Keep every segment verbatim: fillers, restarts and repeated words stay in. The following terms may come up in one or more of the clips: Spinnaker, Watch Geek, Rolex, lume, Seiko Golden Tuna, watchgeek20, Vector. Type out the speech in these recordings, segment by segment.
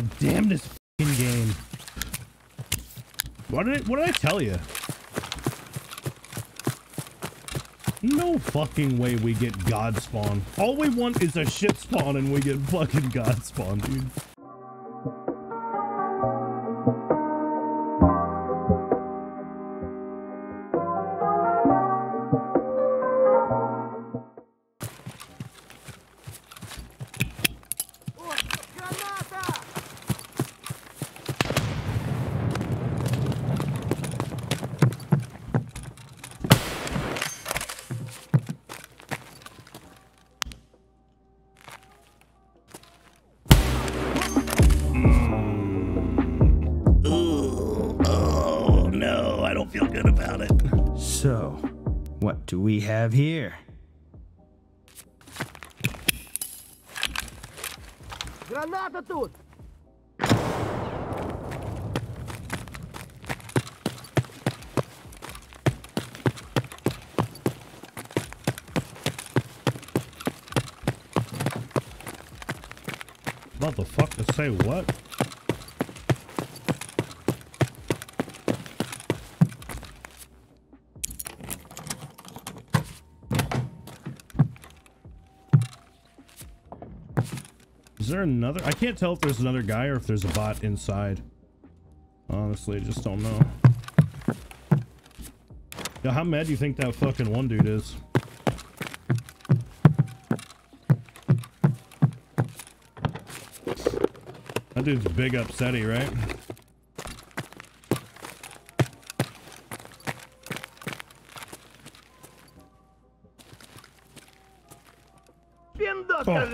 God damn this fucking game. What did I, what did I tell you? No fucking way we get God spawn. All we want is a shit spawn and we get fucking God spawn, dude. So, what do we have here? Granata тут! Motherfucker, say what? Is there another? I can't tell if there's another guy or if there's a bot inside. Honestly, I just don't know. Now, how mad do you think that fucking one dude is? That dude's big upsetty, right? Oh.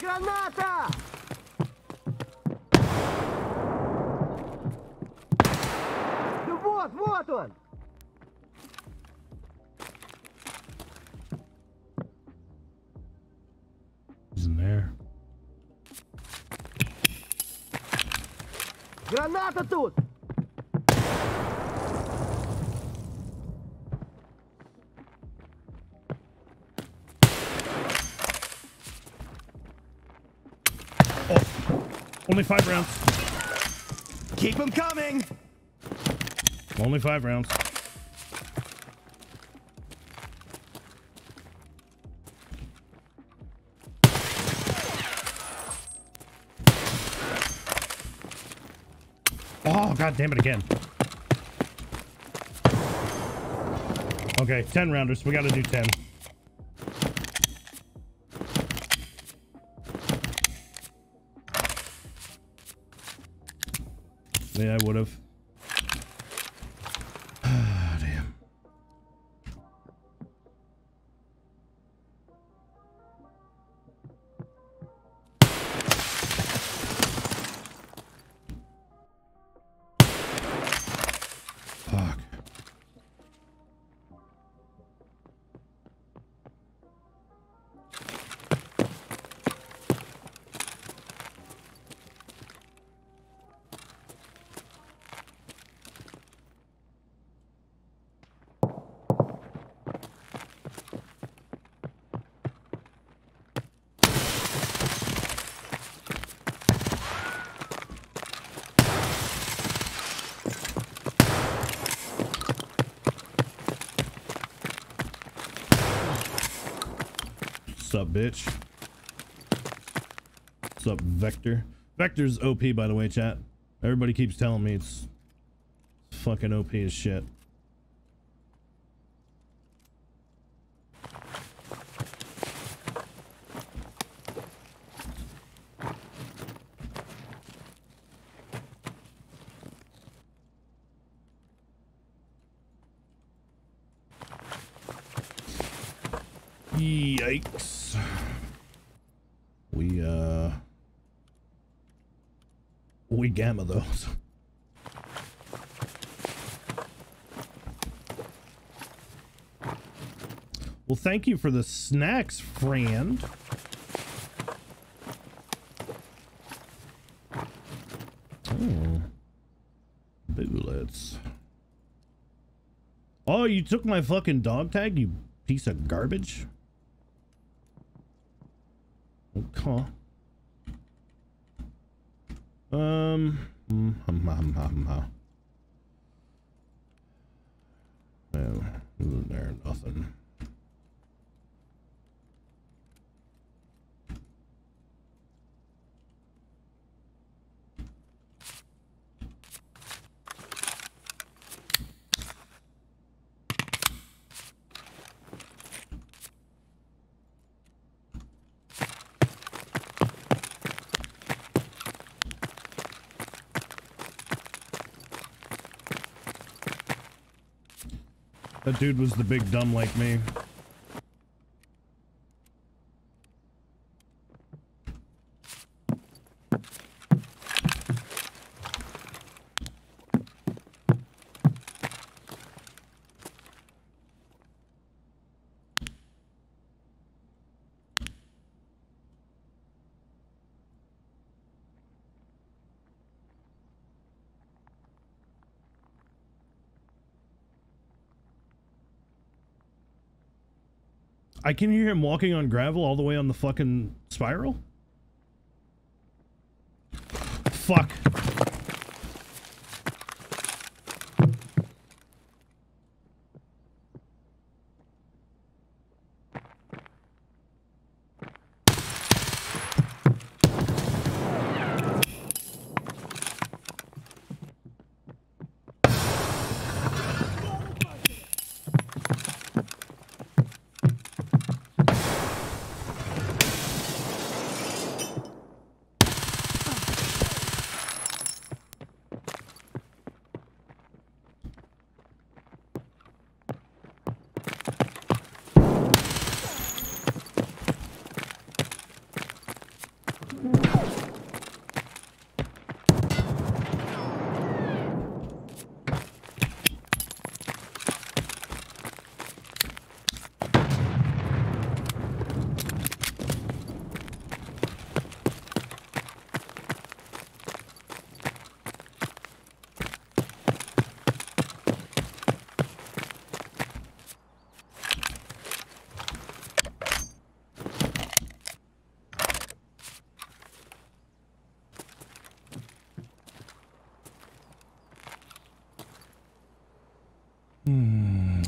Granata! Да вот, вот он! He's in there. Граната тут! Only five rounds. Keep them coming. Only five rounds. Oh, God damn it again. Okay, ten rounders. We got to do ten. Yeah, I would have. Ah, damn. Fuck. What's up, bitch? What's up, Vector? Vector's O P, by the way, chat. Everybody keeps telling me it's fucking O P as shit. Yikes. We, uh, we gamma those. Well, thank you for the snacks, friend. Oh, bullets. Oh, you took my fucking dog tag, you piece of garbage. Oh, come on. Um, mm, hum, hum, hum, hum. No, isn't there nothing? That dude was the big dumb like me. I can hear him walking on gravel all the way on the fucking spiral? Fuck.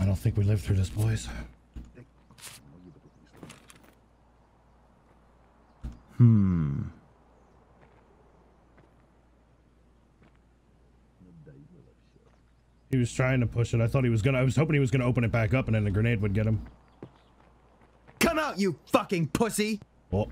I think we lived through this, boys. Hmm. He was trying to push it. I thought he was gonna. I was hoping he was gonna open it back up, and then the grenade would get him. Come out, you fucking pussy! Well.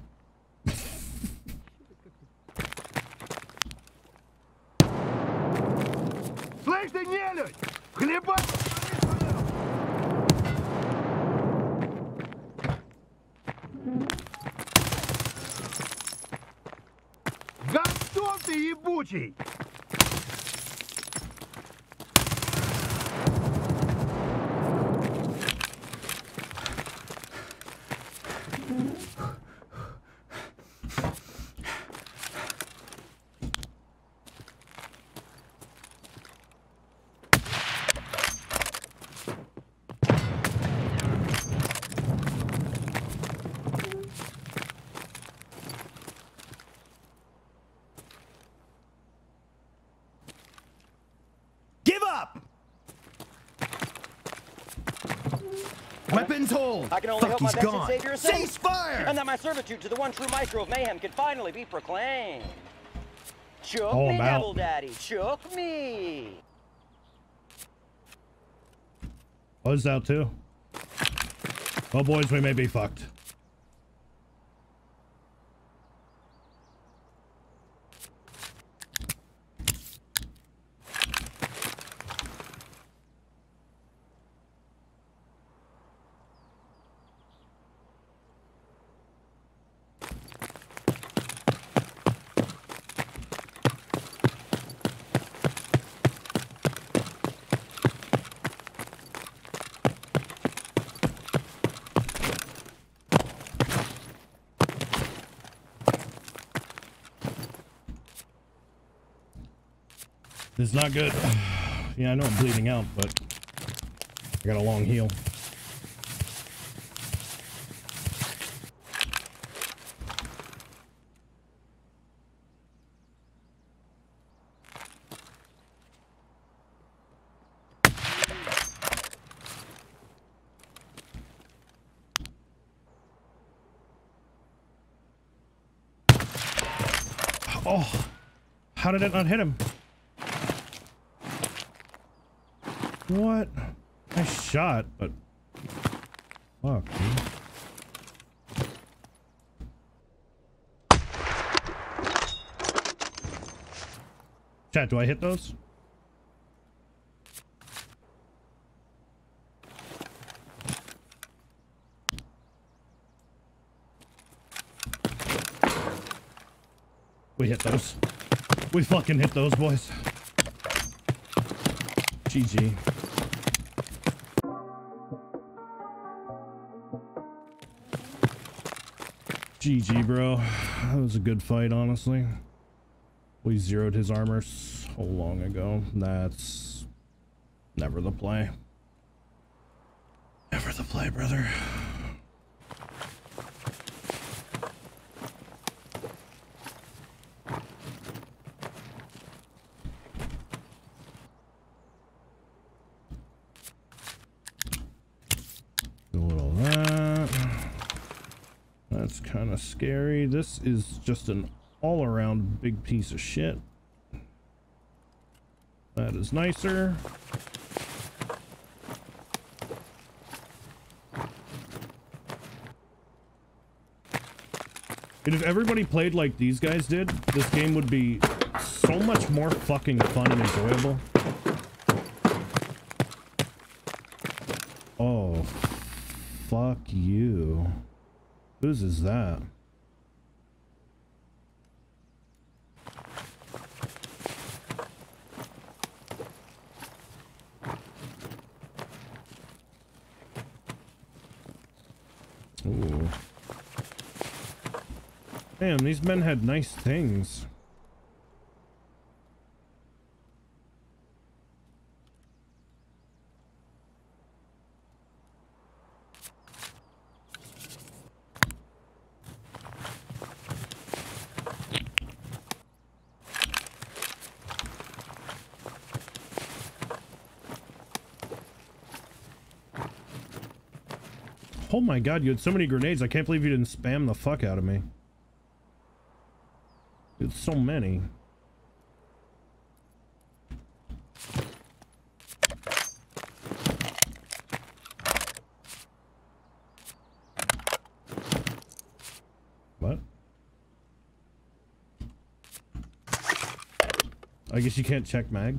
Weapons hold! I can only hope my veteran savior is safe! Cease fire! And that my servitude to the one true maestro of mayhem can finally be proclaimed. Choke me, Devil Daddy! Choke me! I was out too. Well, boys, we may be fucked. It's not good. Yeah, I know I'm bleeding out, but I got a long heal. Oh, how did it not hit him? What? I shot, but fuck, dude. Chat, do I hit those? We hit those. We fucking hit those, boys. G G. G G, bro. That was a good fight, honestly. We zeroed his armor so long ago. That's never the play. Never the play, brother. A little of that. That's kind of scary. This is just an all around big piece of shit. That is nicer. And if everybody played like these guys did, this game would be so much more fucking fun and enjoyable. Oh, fuck you. Whose is that? Ooh. Damn, these men had nice things. Oh my god, you had so many grenades. I can't believe you didn't spam the fuck out of me. Dude, so many. What? I guess you can't check mag.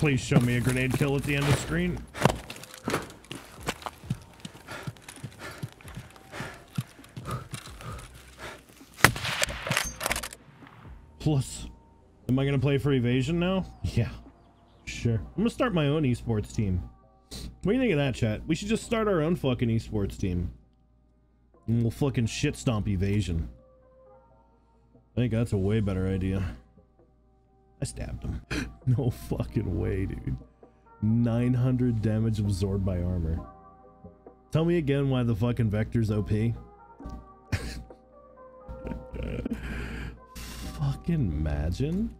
Please show me a grenade kill at the end of the screen. Plus, am I gonna play for Evasion now? Yeah, sure. I'm gonna start my own esports team. What do you think of that, chat? We should just start our own fucking esports team. And we'll fucking shit stomp Evasion. I think that's a way better idea. I stabbed him. No fucking way, dude. nine hundred damage absorbed by armor. Tell me again why the fucking Vector's O P. Fucking imagine.